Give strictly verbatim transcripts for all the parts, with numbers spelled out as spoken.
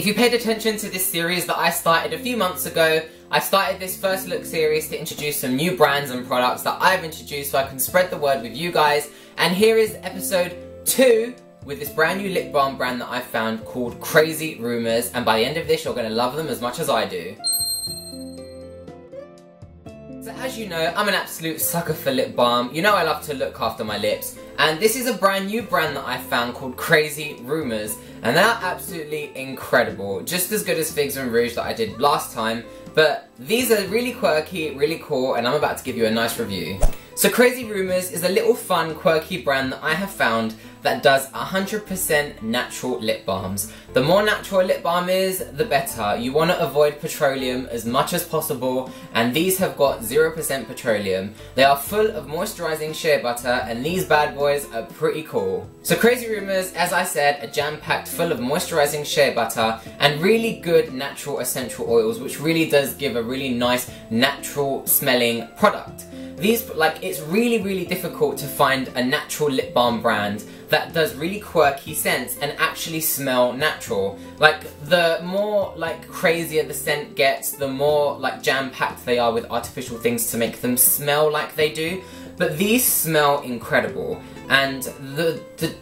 If you paid attention to this series that I started a few months ago, I started this first look series to introduce some new brands and products that I've introduced so I can spread the word with you guys. And here is episode two with this brand new lip balm brand that I found called Crazy Rumors, and by the end of this you're going to love them as much as I do. So as you know, I'm an absolute sucker for lip balm. You know I love to look after my lips, and this is a brand new brand that I found called Crazy Rumors, and they are absolutely incredible. Just as good as Figs and Rouge that I did last time. But these are really quirky, really cool, and I'm about to give you a nice review. So Crazy Rumors is a little fun, quirky brand that I have found that does one hundred percent natural lip balms. The more natural a lip balm is, the better. You want to avoid petroleum as much as possible, and these have got zero percent petroleum. They are full of moisturising shea butter, and these bad boys are pretty cool. So Crazy Rumors, as I said, are jam-packed full of moisturising shea butter and really good natural essential oils, which really does give a really nice, natural smelling product. These, like, it's really, really difficult to find a natural lip balm brand that does really quirky scents and actually smell natural. Like, the more, like, crazier the scent gets, the more, like, jam-packed they are with artificial things to make them smell like they do. But these smell incredible. And the, the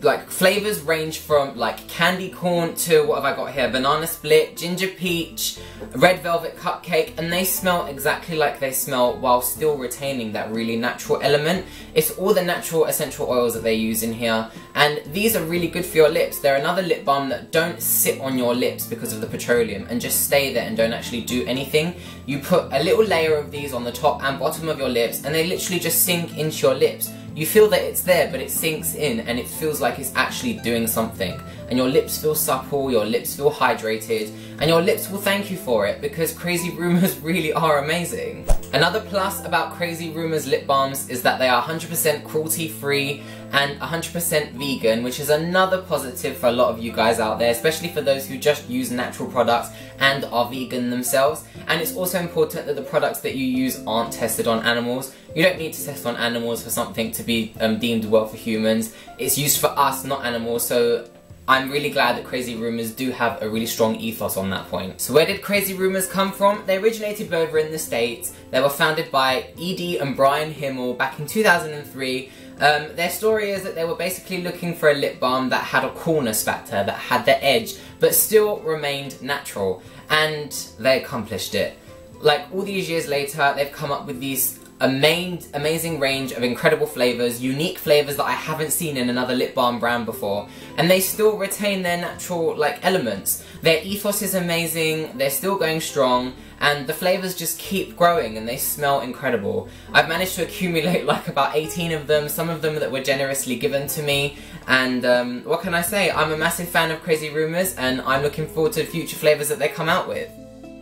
like, flavours range from, like, candy corn to, what have I got here, banana split, ginger peach, red velvet cupcake, and they smell exactly like they smell while still retaining that really natural element. It's all the natural essential oils that they use in here, and these are really good for your lips. They're another lip balm that don't sit on your lips because of the petroleum and just stay there and don't actually do anything. You put a little layer of these on the top and bottom of your lips, and they literally just sink into your lips. You feel that it's there, but it sinks in and it feels like it's actually doing something. And your lips feel supple, your lips feel hydrated, and your lips will thank you for it, because Crazy Rumors really are amazing. Another plus about Crazy Rumors lip balms is that they are one hundred percent cruelty-free and one hundred percent vegan, which is another positive for a lot of you guys out there, especially for those who just use natural products and are vegan themselves. And it's also important that the products that you use aren't tested on animals. You don't need to test on animals for something to be um, deemed well for humans. It's used for us, not animals, so I'm really glad that Crazy Rumors do have a really strong ethos on that point. So where did Crazy Rumors come from? They originated over in the States. They were founded by Edie and Brian Himmel back in two thousand three. Um, their story is that they were basically looking for a lip balm that had a coolness factor, that had the edge, but still remained natural. And they accomplished it. Like, all these years later, they've come up with these Amazing, amazing range of incredible flavours, unique flavours that I haven't seen in another lip balm brand before, and they still retain their natural, like, elements. Their ethos is amazing, they're still going strong, and the flavours just keep growing and they smell incredible. I've managed to accumulate, like, about eighteen of them, some of them that were generously given to me, and um, what can I say? I'm a massive fan of Crazy Rumors, and I'm looking forward to future flavours that they come out with.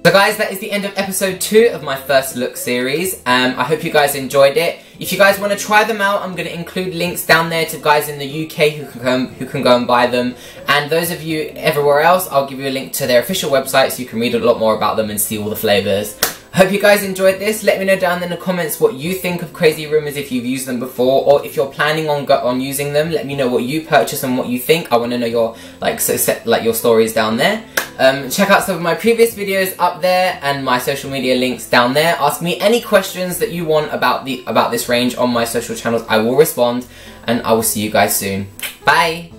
So guys, that is the end of episode two of my first look series. Um, I hope you guys enjoyed it. If you guys want to try them out, I'm going to include links down there to guys in the U K who can, go, who can go and buy them. And those of you everywhere else, I'll give you a link to their official website so you can read a lot more about them and see all the flavours. I hope you guys enjoyed this. Let me know down in the comments what you think of Crazy Rumors if you've used them before, or if you're planning on go on using them. Let me know what you purchase and what you think. I want to know your, like, so set, like, your stories down there. Um, check out some of my previous videos up there and my social media links down there. Ask me any questions that you want about the about this range on my social channels. I will respond, and I will see you guys soon. Bye!